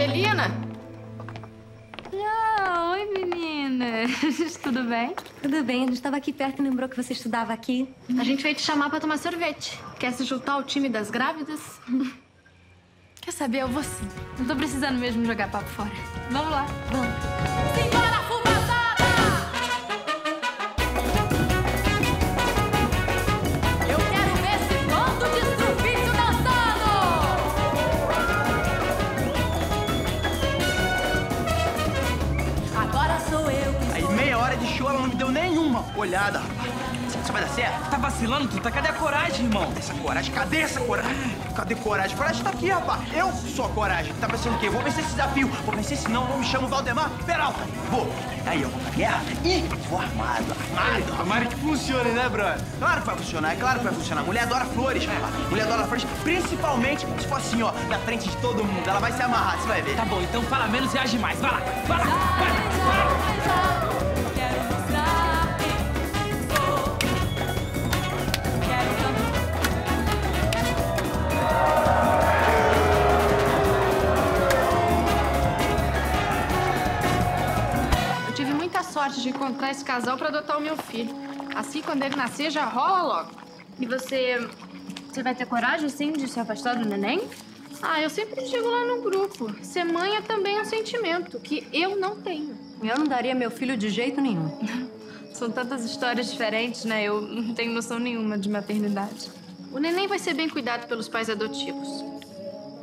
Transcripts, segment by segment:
Angelina? Ah, oi, meninas. Tudo bem? Tudo bem. A gente estava aqui perto e lembrou que você estudava aqui. A gente veio te chamar para tomar sorvete. Quer se juntar ao time das grávidas? Quer saber? Eu vou sim. Não tô precisando mesmo jogar papo fora. Vamos lá. Vamos. Simbora, fumazada! Eu quero ver esse bando de estrupício dançando! Agora sou eu que... Aí meia hora de show ela não me deu nenhuma olhada, rapaz. Isso vai dar certo? Tá vacilando, tu? Tá? Cadê a coragem, irmão? Essa coragem? Cadê essa coragem? Cadê coragem? Coragem tá aqui, rapaz. Eu sou a coragem. Tá pensando o quê? Vou vencer esse desafio. Vou vencer, senão eu me chamo Valdemar Peralta. Vou. Aí eu vou pra guerra e vou armado. Armado. Tomara que funcione, né, brother? Claro que vai funcionar. É claro que vai funcionar. Mulher adora flores, rapaz. Mulher adora flores, principalmente se for assim, ó, na frente de todo mundo. Ela vai se amarrar, você vai ver. Tá bom, então fala menos e age mais. Vai lá, vai lá, vai lá. Sorte de encontrar esse casal para adotar o meu filho. Assim, quando ele nascer, já rola logo. E você vai ter coragem, sim, de se afastar do neném? Ah, eu sempre digo lá no grupo. Ser mãe é também um sentimento que eu não tenho. Eu não daria meu filho de jeito nenhum. São tantas histórias diferentes, né? Eu não tenho noção nenhuma de maternidade. O neném vai ser bem cuidado pelos pais adotivos.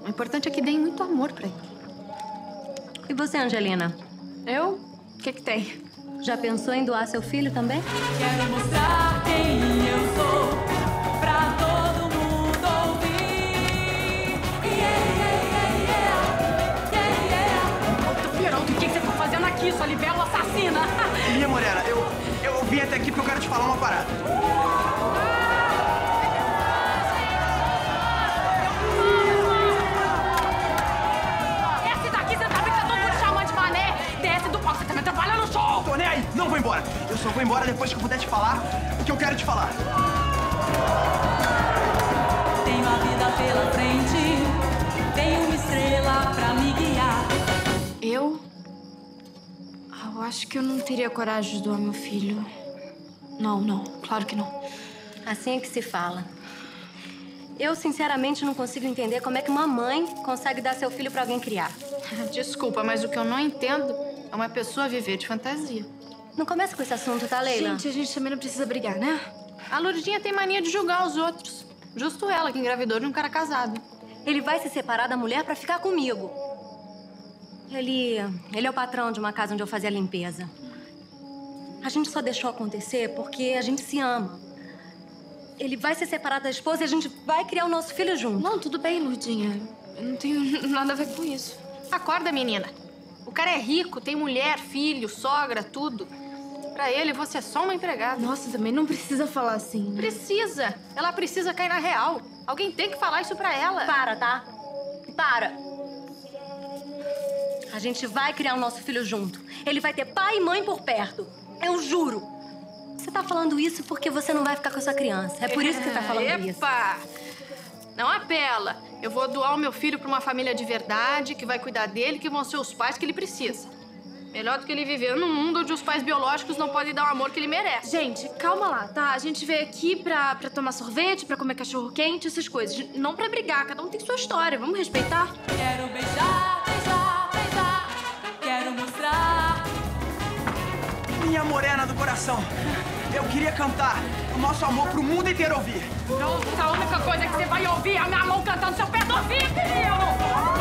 O importante é que deem muito amor para ele. E você, Angelina? Eu? O que que tem? Já pensou em doar seu filho também? Quero mostrar quem eu sou pra todo mundo ouvir. Ô, Peralta, o que você tá fazendo aqui, sua libela assassina? Minha Morena, eu vim até aqui porque eu quero te falar uma parada. Esse daqui, você sabe que tá todo mundo chamando de mané. Desce do palco, você tá me atrapalhando no show. Tô nem aí. Não vou embora. Eu só vou embora depois que eu puder te falar o que eu quero te falar. Tenho a vida pela frente, tenho uma estrela pra me guiar. Eu acho que eu não teria coragem de doar meu filho. Não, claro que não. Assim é que se fala. Eu, sinceramente, não consigo entender como é que uma mãe consegue dar seu filho pra alguém criar. Desculpa, mas o que eu não entendo... é uma pessoa viver de fantasia. Não começa com esse assunto, tá, Leila? Gente, a gente também não precisa brigar, né? A Lourdinha tem mania de julgar os outros. Justo ela que engravidou de um cara casado. Ele vai se separar da mulher pra ficar comigo. Ele é o patrão de uma casa onde eu fazia limpeza. A gente só deixou acontecer porque a gente se ama. Ele vai se separar da esposa e a gente vai criar o nosso filho junto. Não, tudo bem, Lourdinha. Eu não tenho nada a ver com isso. Acorda, menina. O cara é rico, tem mulher, filho, sogra, tudo. Pra ele, você é só uma empregada. Nossa, também não precisa falar assim, né? Precisa. Ela precisa cair na real. Alguém tem que falar isso pra ela. Para, tá? Para. A gente vai criar o nosso filho junto. Ele vai ter pai e mãe por perto. Eu juro. Você tá falando isso porque você não vai ficar com a sua criança. É por isso que você tá falando isso. Epa! Não apela. Eu vou doar o meu filho pra uma família de verdade, que vai cuidar dele, que vão ser os pais que ele precisa. Melhor do que ele viver num mundo onde os pais biológicos não podem dar o amor que ele merece. Gente, calma lá, tá? A gente veio aqui pra tomar sorvete, pra comer cachorro quente, essas coisas. Não pra brigar, cada um tem sua história. Vamos respeitar? Quero beijar, beijar, beijar. Quero mostrar. Minha morena do coração. Eu queria cantar o nosso amor pro mundo inteiro ouvir. Nossa, a única coisa que você vai ouvir é a minha mão cantando seu pé do ouvido, meu!